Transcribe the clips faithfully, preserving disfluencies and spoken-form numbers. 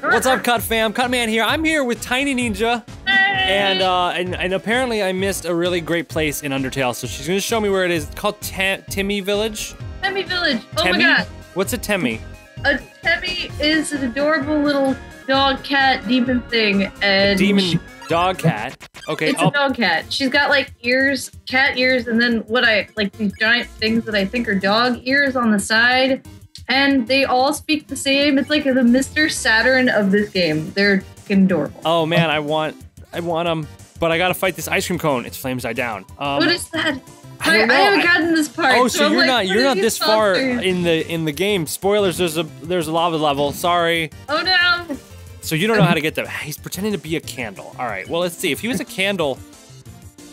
What's up, Cut Fam? Cut Man here. I'm here with Tiny Neenja. Hey. And, uh, and and apparently I missed a really great place in Undertale, so she's gonna show me where it is. It's called Tem Temmie Village. Temmie Village. Oh Temmie? My god. What's a Temmie? A Temmie is an adorable little dog cat demon thing, and a demon she... dog cat. Okay. It's oh. a dog cat. She's got like ears, cat ears, and then what I like these giant things that I think are dog ears on the side. And they all speak the same. It's like the Mister Saturn of this game. They're adorable. Oh man, I want, I want them, but I gotta fight this ice cream cone. Its flames die down. Um, what is that? I, I, I haven't I, gotten this part. Oh, so, so you're like, not, you're not this far in the in the game. Spoilers. There's a there's a lava level. Sorry. Oh no. So you don't know how to get them. He's pretending to be a candle. All right. Well, let's see. If he was a candle,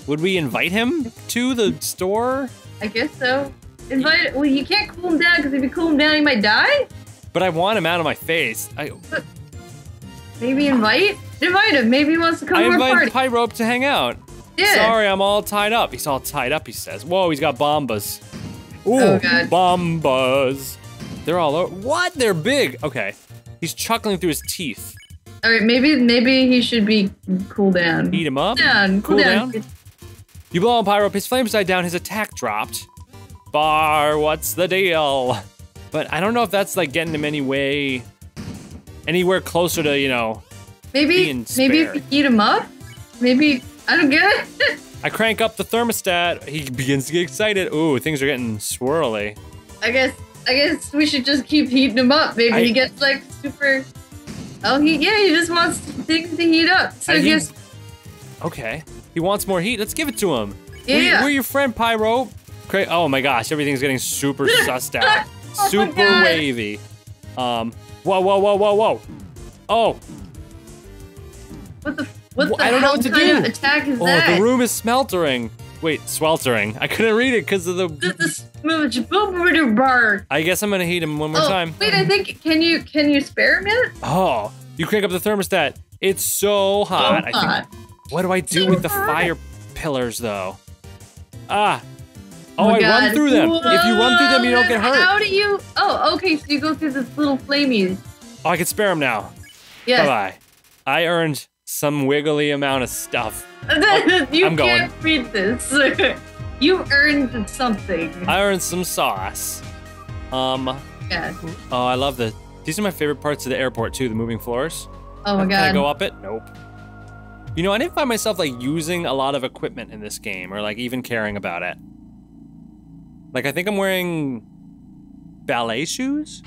would we invite him to the store? I guess so. Invite, well, you can't cool him down, because if you cool him down, he might die. But I want him out of my face. I, but maybe invite? Invite him. Maybe he wants to come I to our party. I invite Pyrope to hang out. Yeah. Sorry, I'm all tied up. He's all tied up, he says. Whoa, he's got bombas. Ooh, oh, God. Bombas. They're all over. What? They're big. Okay. He's chuckling through his teeth. All right, maybe maybe he should be cool down. Eat him up? Cool down. Cool, cool down. down. You blow on Pyrope. His flames died down. His attack dropped. Bar, what's the deal? But I don't know if that's like getting him any way, anywhere closer to, you know, maybe being spared. Maybe if you heat him up, maybe, I don't get it. I crank up the thermostat. He begins to get excited. Ooh, things are getting swirly. I guess, I guess we should just keep heating him up. Maybe I, he gets like super. Oh, he yeah, he just wants things to heat up. So I, I guess. He, okay, he wants more heat. Let's give it to him. Yeah. We, we're your friend, Pyro. Oh my gosh, everything's getting super sussed out. Oh super wavy. Um, whoa, whoa, whoa, whoa, whoa. Oh. What the, what the I don't know what to do. Attack is oh, that? The room is smeltering. Wait, sweltering. I couldn't read it because of the... I guess I'm going to heat him one more oh, time. Wait, I think, can you can you spare a minute? Oh, you crank up the thermostat. It's so hot. So hot. I think, what do I do so with hot. the fire pillars, though? Ah. Oh, oh I God. run through them. Whoa, if you run through them, you don't get hurt. How do you? Oh, okay. So you go through this little flamies. Oh, I can spare them now. Yes. Bye-bye. I earned some wiggly amount of stuff. Oh, you I'm can't going. read this. You earned something. I earned some sauce. Um. Yeah. Oh, I love the. These are my favorite parts of the airport too. The moving floors. Oh my God. Can I go up it? Nope. You know, I didn't find myself like using a lot of equipment in this game, or like even caring about it. Like, I think I'm wearing ballet shoes?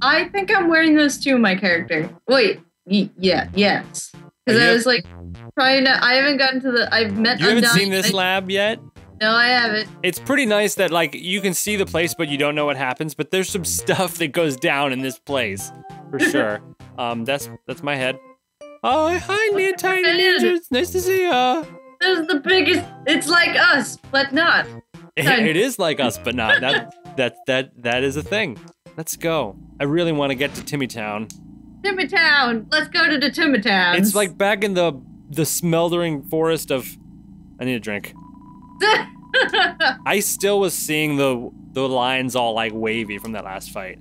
I think I'm wearing those too, my character. Wait, y yeah, yes. Because I was like trying to, I haven't gotten to the, I've met You haven't seen this lab yet? No, I haven't. It's pretty nice that like, you can see the place, but you don't know what happens, but there's some stuff that goes down in this place, for sure. um, that's, that's my head. Oh, hi, oh, Nia Tiny Ninja, it's nice to see ya. There's the biggest, it's like us, but not. It, it is like us, but not. That that that that is a thing. Let's go. I really want to get to Temmie Town. Temmie Town. Let's go to the Temmie Town. It's like back in the the smoldering forest of. I need a drink. I still was seeing the the lines all like wavy from that last fight.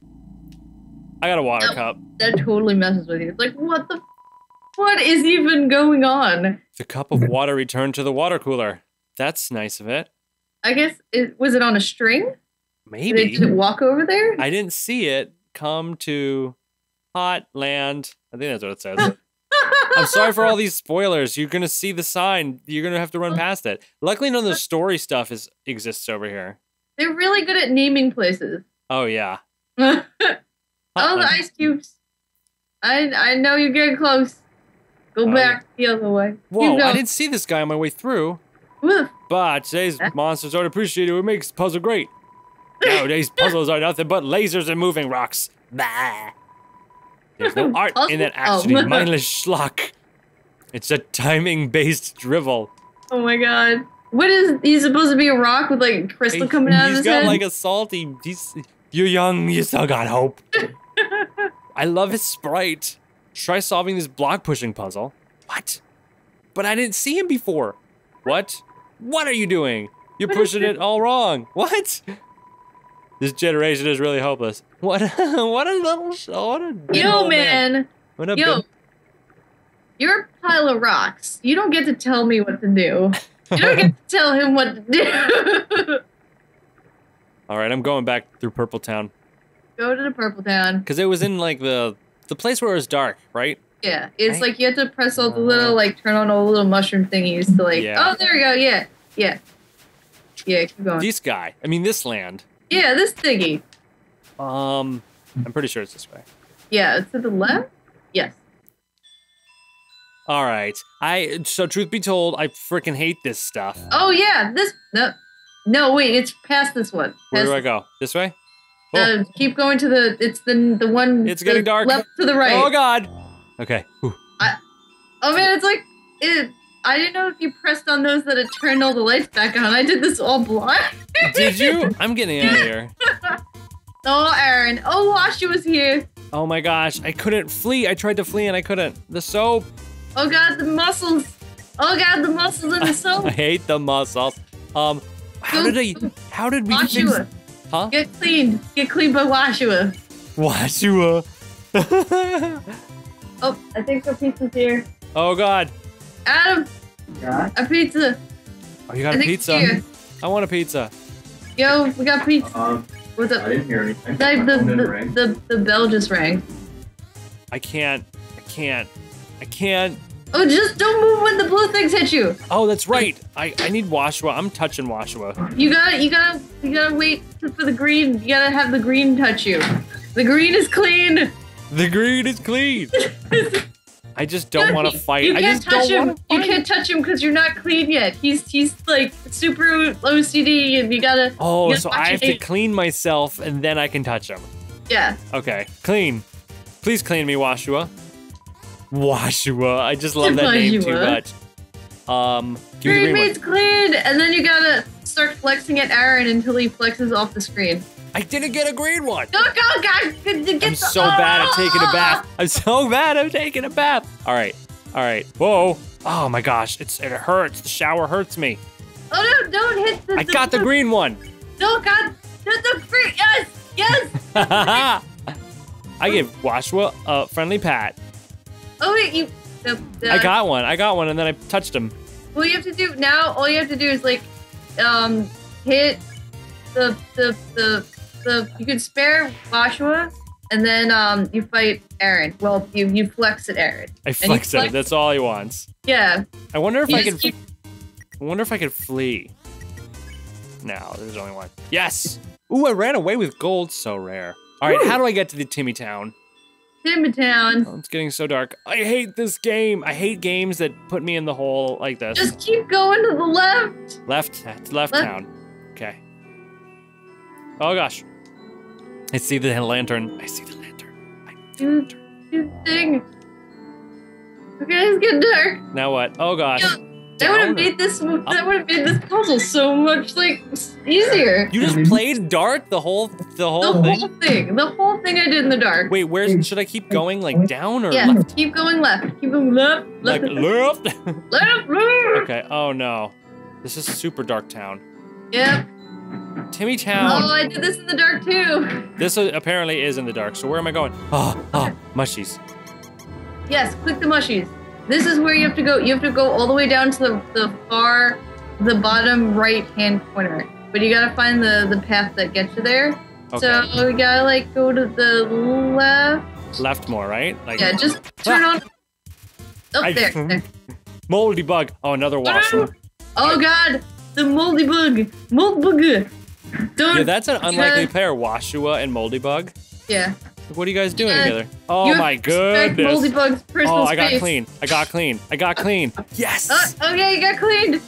I got a water oh, cup. That totally messes with you. It's like what the, what is even going on? The cup of water returned to the water cooler. That's nice of it. I guess, it, was it on a string? Maybe. Did it, did it walk over there? I didn't see it come to hot land. I think that's what it says. I'm sorry for all these spoilers. You're going to see the sign. You're going to have to run past it. Luckily, none of the story stuff is exists over here. They're really good at naming places. Oh, yeah. All the ice cubes. I, I know you're getting close. Go oh. back the other way. Whoa, I didn't see this guy on my way through. But today's monsters aren't appreciated. What makes puzzle great? Nowadays, puzzles are nothing but lasers and moving rocks. Bah. There's no art puzzle? in that action, oh. mindless schlock. It's a timing-based drivel. Oh my god! What is he supposed to be? A rock with like crystal hey, coming out of his head? He's got like a salty. He's, you're young. You still got hope. I love his sprite. Try solving this block pushing puzzle. What? But I didn't see him before. What? What are you doing? You're what pushing it all wrong. What? This generation is really hopeless. What? A, what a little, what a human. What up, yo? Dude? You're a pile of rocks. You don't get to tell me what to do. You don't get to tell him what to do. All right, I'm going back through Purple Town. Go to the Purple Town. Because it was in, like, the the place where it was dark, right? Yeah. It's, I, like, you had to press all the little, like, turn on all the little mushroom thingies to, like, yeah. Oh, there we go, yeah, yeah. Yeah, keep going. This guy. I mean, this land. Yeah, this thingy. Um, I'm pretty sure it's this way. Yeah, it's to the left? Yes. All right. I so truth be told, I freaking hate this stuff. Oh yeah, this no, no wait, it's past this one. Past Where do I go? This way? Oh. Uh, keep going to the. It's the the one. It's getting dark. Left to the right. Oh god. Okay. I, oh man, it's like it. I didn't know if you pressed on those that it turned all the lights back on. I did this all blind. Did you? I'm getting out of here. Oh, Aaron. Oh, Woshua was here. Oh my gosh, I couldn't flee. I tried to flee and I couldn't. The soap. Oh god, the muscles! Oh god, the muscles in the soap! I hate the muscles. Um, how go, did I? How did we? Woshua. Huh? Get cleaned. Get cleaned by Woshua. Woshua. Oh, I think the pizza's here. Oh god. Adam. Yeah. A pizza. Oh, you got I a pizza. I want a pizza. Yo, we got pizza. Um, What's up? I didn't hear anything. Like the the, the the bell just rang. I can't. I can't. I can't. Oh, just don't move when the blue things hit you. Oh, that's right. I, I need Woshua. I'm touching Woshua. You gotta you gotta you gotta wait for the green. You gotta have the green touch you. The green is clean. The green is clean. I just don't want to fight. You can't I just touch don't him. Fight. You can't touch him because you're not clean yet. He's he's like super O C D, and you gotta. Oh, you gotta so I have to clean myself, and then I can touch him. Yeah. Okay, clean. Please clean me, Woshua. Woshua, I just love that name too much. Um, green means clean, and then you gotta start flexing at Aaron until he flexes off the screen. I didn't get a green one. Go, go, guys! Get I'm so bad at taking a bath. I'm so bad at taking a bath. All right, all right. Whoa! Oh my gosh, it's it hurts. The shower hurts me. Oh no! Don't hit the. I got the green one. No, God! Hit the green. Yes, yes. I give Woshua a friendly pat. Oh wait, you. The, the, I got one. I got one, and then I touched him. What you have to do now? All you have to do is like, um, hit the the the the. You can spare Woshua, and then um, you fight Aaron. Well, you you flex at Aaron. I flex, flex it. That's all he wants. Yeah. I wonder if you I could. Keep... I wonder if I could flee. No, there's only one. Yes. Ooh, I ran away with gold. So rare. All right, ooh. How do I get to the Temmie Town? Temmie Town. Oh, it's getting so dark. I hate this game. I hate games that put me in the hole like this. Just keep going to the left. Left. That's left, left town. Okay. Oh gosh. I see the lantern. I see the lantern. I see the lantern. Dude, thing. Okay, it's getting dark. Now what? Oh gosh. Yeah, that would have made this. Up. That would have made this puzzle so much like easier. You just played dark the whole, the whole the thing. The whole thing. The whole thing I did in the dark. Wait, where's should I keep going? Like down or yeah, left? Keep going left. Keep going left. Left. Like, left. Left. Left. Okay. Oh no, this is super dark town. Yep. Temmie Town. Oh, I did this in the dark too. This apparently is in the dark. So where am I going? Oh, oh, mushies. Yes, click the mushies. This is where you have to go. You have to go all the way down to the, the far, the bottom right-hand corner. But you gotta find the, the path that gets you there. Okay. So we gotta like go to the left. Left more, right? Like, yeah, just turn ah. on. Oh, I, there, there. Moldybug. Oh, another Woshua. Oh god, the Moldybug. Moldybug. Don't. Yeah, that's an unlikely pair, Woshua and Moldybug. Yeah. What are you guys doing yeah. together? Oh you my goodness! Moldybug's personal oh, I got space. clean. I got clean. I got clean. Yes. Uh, okay, you got cleaned. Okay.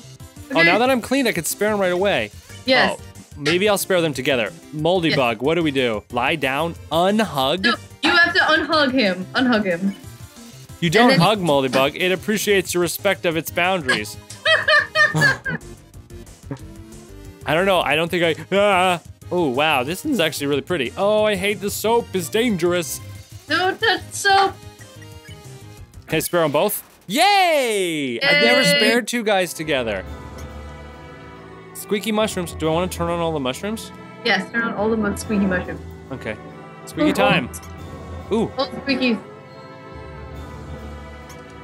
Oh, now that I'm clean, I could spare them right away. Yes. Oh, maybe I'll spare them together. Moldybug, yes. What do we do? Lie down, unhug. No, you have to unhug him. Unhug him. You don't then... hug Moldybug. It appreciates your respect of its boundaries. I don't know. I don't think I. Ah. Oh, wow, this is actually really pretty. Oh, I hate the soap. It's dangerous. Don't touch soap. Can I spare them both? Yay! Yay! I've never spared two guys together. Squeaky mushrooms. Do I want to turn on all the mushrooms? Yes, turn on all the squeaky mushrooms. Okay. Squeaky oh, time. Oh. Ooh. Oh, squeaky.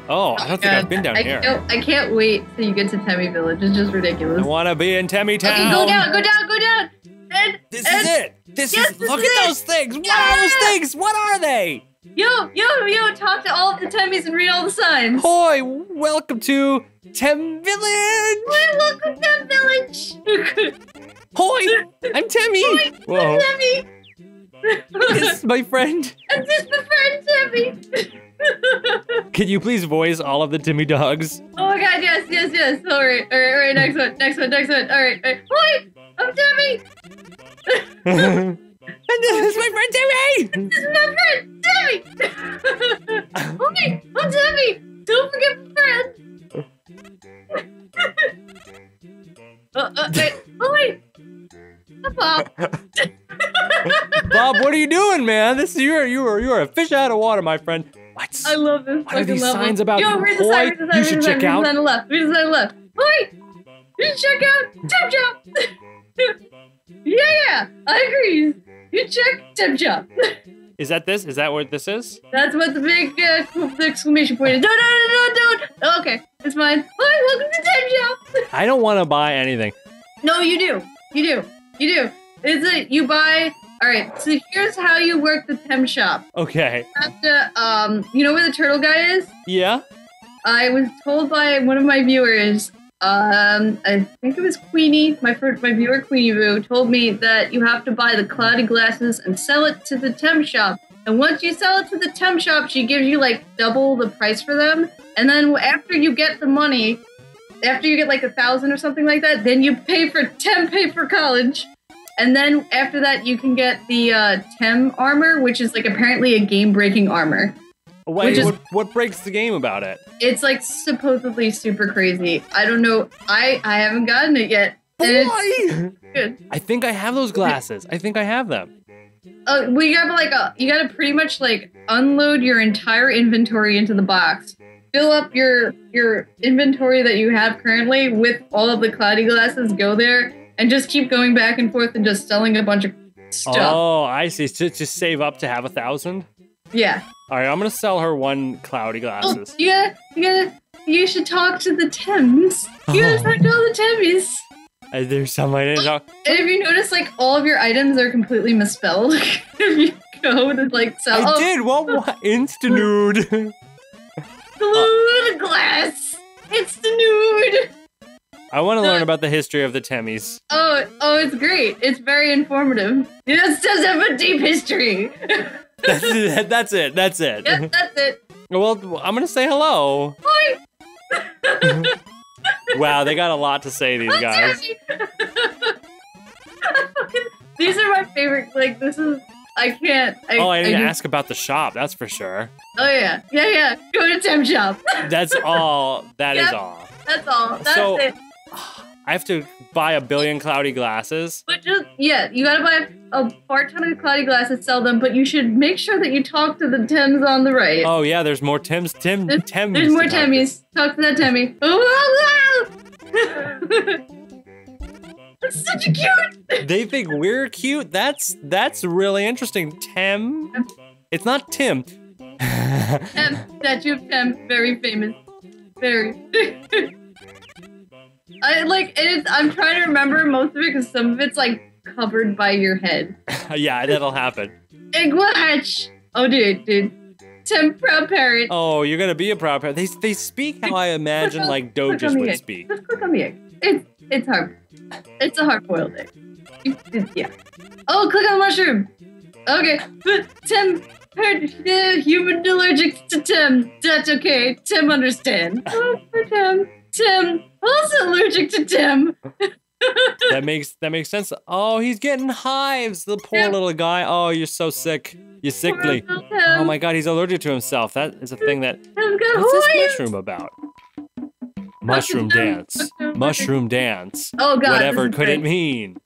Oh, I don't God. think I've been down I here. Can't, I can't wait till you get to Temmie Village. It's just ridiculous. I want to be in Temmie Town. Okay, go down, go down, go down. And, this and, is it. This yes, is. This look is at it. those things. Yeah. What are those things? What are they? Yo, yo, yo, talk to all of the Temmies and read all the signs. Hoy, welcome to Tem Village. Hoy, welcome to Tem Village. Hoy, I'm Temmie. Hoy, Whoa. I'm Temmie. This is my friend. I'm just my friend, Temmie. Can you please voice all of the Temmie dogs? Oh my god, yes, yes, yes. All right, all right, all right, next one, next one, next one. All right, all right. Hoy, I'm Temmie. And this is my friend Temmie! This is my friend Temmie! Okay, I'm Temmie! Don't forget my friend! uh, uh, wait, oh wait! I'm Bob! Bob, what are you doing, man? This is, you are you are you are a fish out of water, my friend. What? I love this. What are these level. signs about? Yo, read the sign, read the sign, you should check out. Read the sign on the left. Read the sign on the left. Boy, you should check out Tem Chop. Yeah, yeah, I agree. You check Tem Chop. Is that this? Is that what this is? That's what the big uh, exclamation point is. No, no, no, no, don't. Oh, okay, it's mine. Hi, welcome to Tem Chop. I don't want to buy anything. No, you do. You do. You do. Is it you buy? All right. So here's how you work the Tem Chop. Okay. You have to, um, you know where the turtle guy is? Yeah. I was told by one of my viewers. Um, I think it was Queenie, my friend, my viewer Queenie Boo, told me that you have to buy the Cloudy Glasses and sell it to the Tem Chop. And once you sell it to the Tem Chop, she gives you like double the price for them. And then after you get the money, after you get like a thousand or something like that, then you pay for Tem pay for college. And then after that, you can get the uh, Tem armor, which is like apparently a game-breaking armor. Wait, is, what, what breaks the game about it? It's like supposedly super crazy. I don't know. I, I haven't gotten it yet. Why? Good. I think I have those glasses. I think I have them. Uh, well, you gotta like a, you gotta pretty much like unload your entire inventory into the box. Fill up your your inventory that you have currently with all of the Cloudy Glasses. Go there and just keep going back and forth and just selling a bunch of stuff. Oh, I see. So just save up to have a thousand. Yeah. All right, I'm gonna sell her one Cloudy Glasses. Oh, you gotta, you gotta, you should talk to the Tems. You gotta oh. talk to all the Temmies. Uh, there's some I didn't talk. And if you notice, like all of your items are completely misspelled. If you go to like sell. I oh. did. What? What? Insta nude. Glued glass. Insta nude. I want to no. learn about the history of the Temmies. Oh, oh, it's great. It's very informative. It does have a deep history. That's it. That's it. That's it. Yep, that's it. Well, I'm going to say hello. Hi. Wow, they got a lot to say, these guys. These are my favorite. Like, this is... I can't... I, oh, I didn't I can... ask about the shop, that's for sure. Oh, yeah. Yeah, yeah. Go to Tem Chop. That's all. That yep, is all. That's all. That's so, it. I have to buy a billion Cloudy Glasses. But just, yeah, you gotta buy a, a fart ton of Cloudy Glasses, sell them, but you should make sure that you talk to the Tems on the right. Oh, yeah, there's more Tems. Tem, there's, Temmies. There's more Temmies. Talk to that Temmie. Oh, wow! That's such a cute! They think we're cute? That's that's really interesting. Tem? It's not Tim. Tem. Statue of Tem. Very famous. Very. I like it's, I'm trying to remember most of it because some of it's like covered by your head. Yeah, that'll happen. Igwatch. Oh, dude, dude. Tem proud parent. Oh, you're gonna be a proud parent. They they speak how I imagine like Doges would speak. Just click on the egg. It's it's hard. It's a hard boiled egg. It's, it's, yeah. Oh, click on the mushroom. Okay, but Tem. Human allergic to Tem. That's okay. Tem understand. Oh, for Tem. Tem also allergic to Tem. That makes that makes sense. Oh, he's getting hives. The poor Tem. Little guy. Oh, you're so sick. You're sickly. Oh my God, he's allergic to himself. That is a thing that. What's this mushroom about? Mushroom dance. Mushroom dance. Oh God. Whatever could it mean?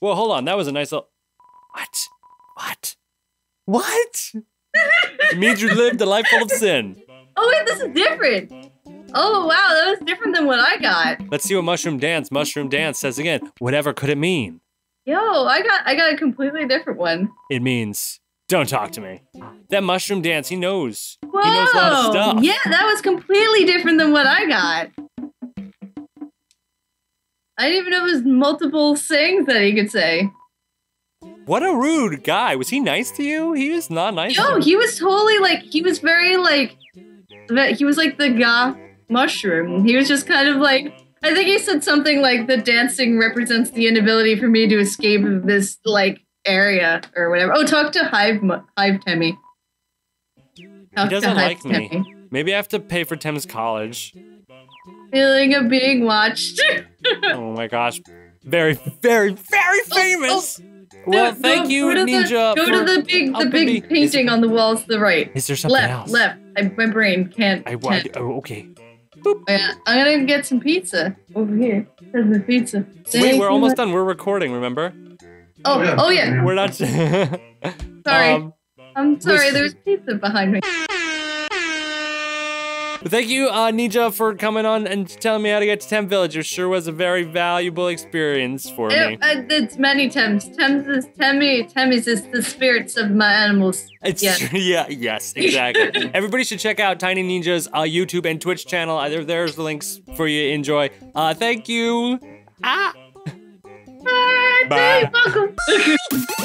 Well, hold on. That was a nice little. What? What? What? It means you lived a life full of sin. Oh wait, this is different. Oh, wow, that was different than what I got. Let's see what Mushroom Dance, Mushroom Dance says again. Whatever could it mean? Yo, I got I got a completely different one. It means... Don't talk to me. That mushroom dance, he knows. Whoa. He knows a lot of stuff. Yeah, that was completely different than what I got. I didn't even know it was multiple things that he could say. What a rude guy. Was he nice to you? He was not nice to you. No, he was totally like, he was very like, he was like the goth mushroom. He was just kind of like, I think he said something like, the dancing represents the inability for me to escape this like area or whatever. Oh, talk to Hive, Hive Temmie. Talk he doesn't like Temmie. me. Maybe I have to pay for Temmie's college. Feeling of being watched. Oh my gosh. Very, very, very famous. Oh, oh. Well, no, thank no, you, Neenja. Go to the big, the big painting on the wall to the right. Is there something left, else? Left, left. My brain can't. I, can't. I oh, okay. Boop. Yeah, I'm gonna get some pizza over here. There's the pizza. Thank Wait, we're almost done. We're recording. Remember? Oh, oh yeah. Oh, yeah. We're not. Sorry. Um, I'm sorry. There's pizza behind me. But thank you, uh, Neenja, for coming on and telling me how to get to Temmie Village. It sure was a very valuable experience for me. It, uh, it's many Temmie's. Temmie's is Temmie. Temmie's is the spirits of my animals. It's, yes. Yeah, yes, exactly. Everybody should check out Tiny Neenja's uh, YouTube and Twitch channel. Uh, there, there's the links for you to enjoy. Uh, thank you. Ah. Bye. Bye. Bye.